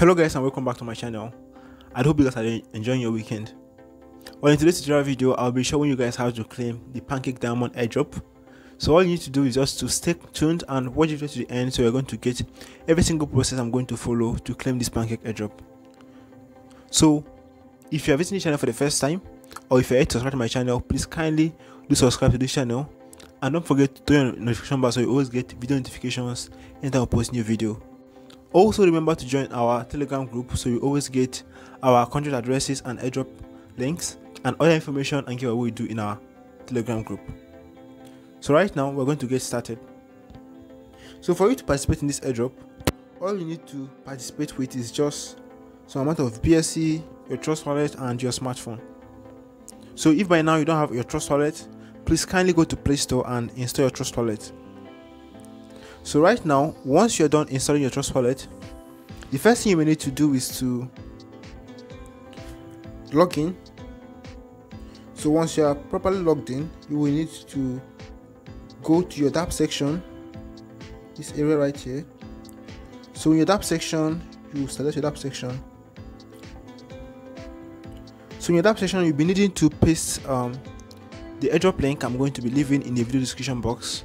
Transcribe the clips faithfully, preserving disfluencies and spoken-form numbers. Hello guys and welcome back to my channel. I hope you guys are enjoying your weekend. Well, in today's tutorial video, I'll be showing you guys how to claim the Pancake Diamond airdrop. So all you need to do is just to stay tuned and watch it to the end, so you're going to get every single process I'm going to follow to claim this Pancake airdrop. So if you are visiting the channel for the first time, or if you're yet to subscribe to my channel, please kindly do subscribe to this channel and don't forget to turn on the notification bell so you always get video notifications anytime I post new video. Also remember to join our Telegram group so you always get our contract addresses and airdrop links and other information and giveaway we do in our Telegram group. So right now we're going to get started. So for you to participate in this airdrop, all you need to participate with is just some amount of B S C, your Trust Wallet and your smartphone. So if by now you don't have your Trust Wallet, please kindly go to Play Store and install your Trust Wallet. So right now, once you're done installing your Trust Wallet, the first thing you may need to do is to log in. So once you are properly logged in, you will need to go to your dApp section, this area right here. So in your dApp section, you select your dApp section. So in your dApp section, you'll be needing to paste um, the airdrop link I'm going to be leaving in the video description box.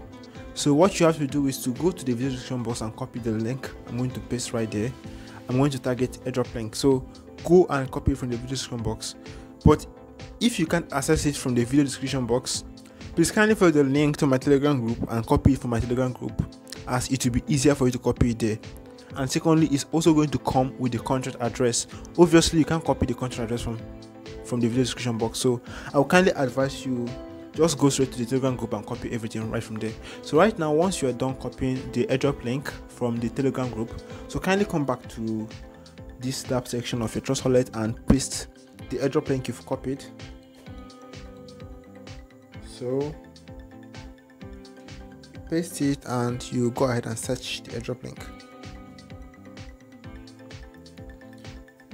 So what you have to do is to go to the video description box and copy the link I'm going to paste right there. I'm going to target airdrop link. So go and copy it from the video description box. But if you can't access it from the video description box, please kindly follow the link to my Telegram group and copy it from my Telegram group, as it will be easier for you to copy it there. And secondly, it's also going to come with the contract address. Obviously, you can't copy the contract address from, from the video description box. So I would kindly advise you, just go straight to the Telegram group and copy everything right from there. So right now, once you are done copying the airdrop link from the Telegram group, so kindly come back to this dApp section of your Trust Wallet and paste the airdrop link you've copied. So paste it and you go ahead and search the airdrop link.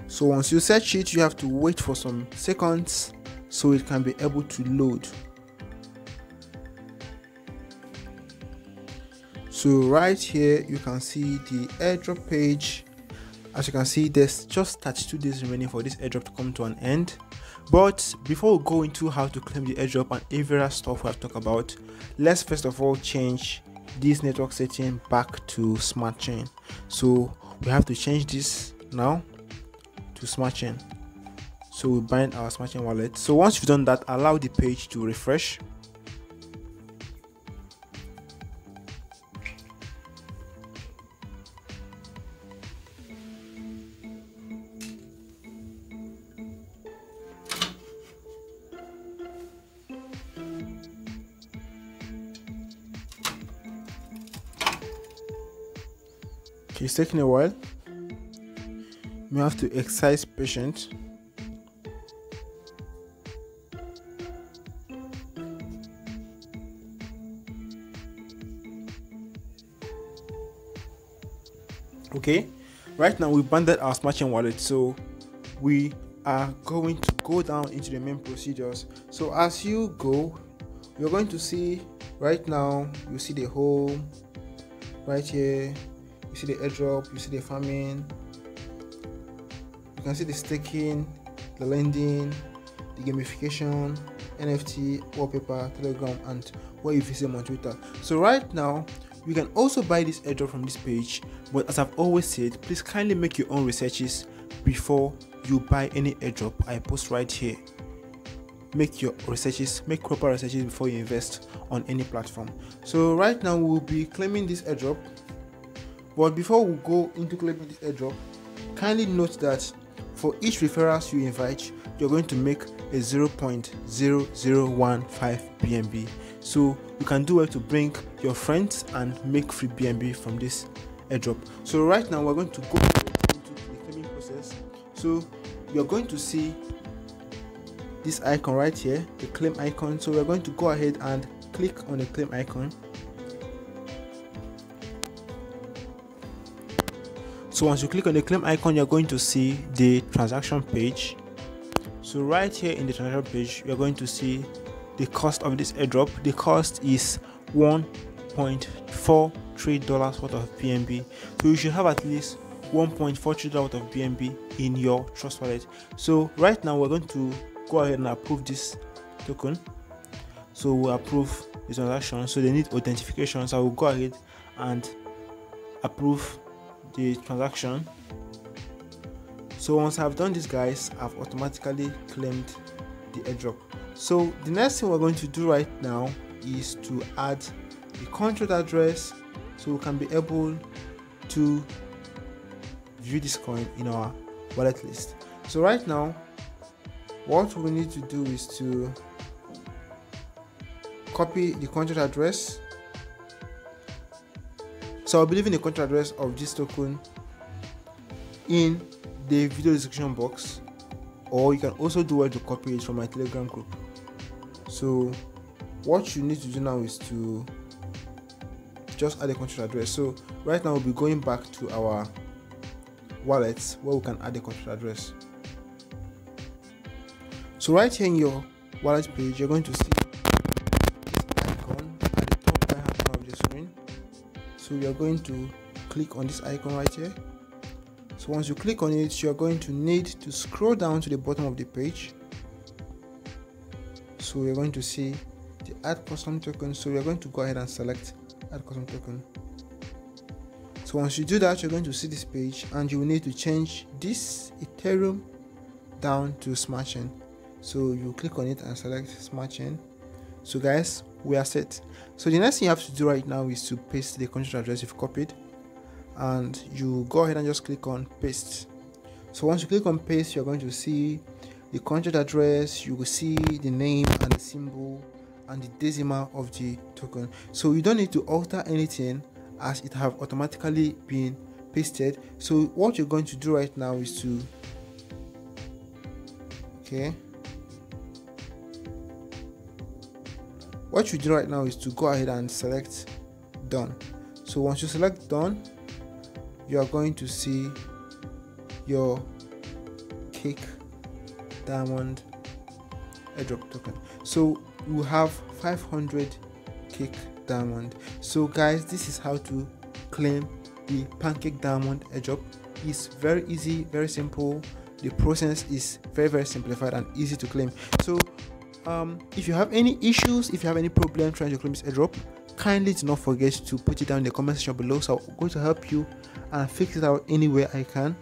So once you search it, you have to wait for some seconds so it can be able to load. So right here you can see the airdrop page. As you can see, there's just thirty-two days remaining for this airdrop to come to an end. But before we go into how to claim the airdrop and every other stuff we have to talk about, let's first of all change this network setting back to smart chain. So we have to change this now to smart chain. So we bind our smart chain wallet. So once you've done that, allow the page to refresh. It's taking a while. You have to exercise patience. Okay, right now we bundled our smart chain wallet, so we are going to go down into the main procedures. So as you go, you're going to see right now, you see the home right here. You see the airdrop, you see the farming, you can see the staking, the lending, the gamification, N F T, wallpaper, Telegram, and where you visit them on Twitter. So right now, you can also buy this airdrop from this page, but as I've always said, please kindly make your own researches before you buy any airdrop I post right here. Make your researches, make proper researches before you invest on any platform. So right now, we'll be claiming this airdrop. But before we go into claiming this airdrop, kindly note that for each referrals you invite, you're going to make a zero point zero zero one five B N B. So you can do well to bring your friends and make free B N B from this airdrop. So right now we're going to go into the claiming process. So you're going to see this icon right here, the claim icon. So we're going to go ahead and click on the claim icon. So once you click on the claim icon, you're going to see the transaction page. So right here in the transaction page, you're going to see the cost of this airdrop. The cost is one point four three dollars worth of B N B. So you should have at least one point four trillion dollars worth of B N B in your Trust Wallet. So right now we're going to go ahead and approve this token. So we'll approve the transaction. So they need authentication. So I will go ahead and approve the transaction. So once I've done this, guys, I've automatically claimed the airdrop. So the next thing we're going to do right now is to add the contract address, so we can be able to view this coin in our wallet list. So right now what we need to do is to copy the contract address. So I'll be leaving the contract address of this token in the video description box, or you can also do it to copy it from my Telegram group. So what you need to do now is to just add a contract address. So right now we'll be going back to our wallets where we can add a contract address. So right here in your wallet page, you're going to see this icon at the top right hand corner of the screen. So you're going to click on this icon right here. So once you click on it, you're going to need to scroll down to the bottom of the page. So you're going to see the add custom token. So we're going to go ahead and select add custom token. So once you do that, you're going to see this page, and you will need to change this Ethereum down to Smart Chain. So you click on it and select Smart Chain. So guys, we are set. So the next thing you have to do right now is to paste the contract address you've copied, and you go ahead and just click on paste. So once you click on paste, you're going to see the contract address, you will see the name and the symbol and the decimal of the token. So you don't need to alter anything as it have automatically been pasted. So what you're going to do right now is to okay what you do right now is to go ahead and select done. So once you select done, you are going to see your Pancake Diamond airdrop token. So you have five hundred Pancake Diamond. So guys, this is how to claim the Pancake Diamond airdrop. It's very easy, very simple. The process is very very simplified and easy to claim. So um if you have any issues, if you have any problem trying to claim this airdrop, kindly do not forget to put it down in the comment section below, so I'm going to help you and fix it out any way I can.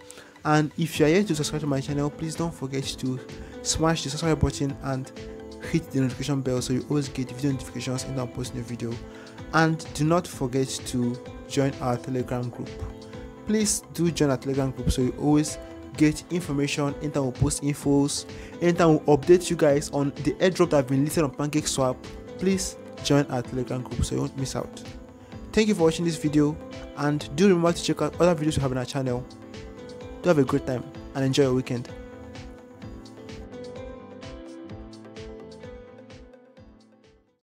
And if you are yet to subscribe to my channel, please don't forget to smash the subscribe button and hit the notification bell so you always get video notifications and I'm posting a video. And do not forget to join our Telegram group. Please do join our Telegram group so you always get information anytime we post infos, anytime we update you guys on the airdrop that have been listed on PancakeSwap. Please join our Telegram group so you won't miss out. Thank you for watching this video, and do remember to check out other videos we have on our channel. Do have a great time and enjoy your weekend.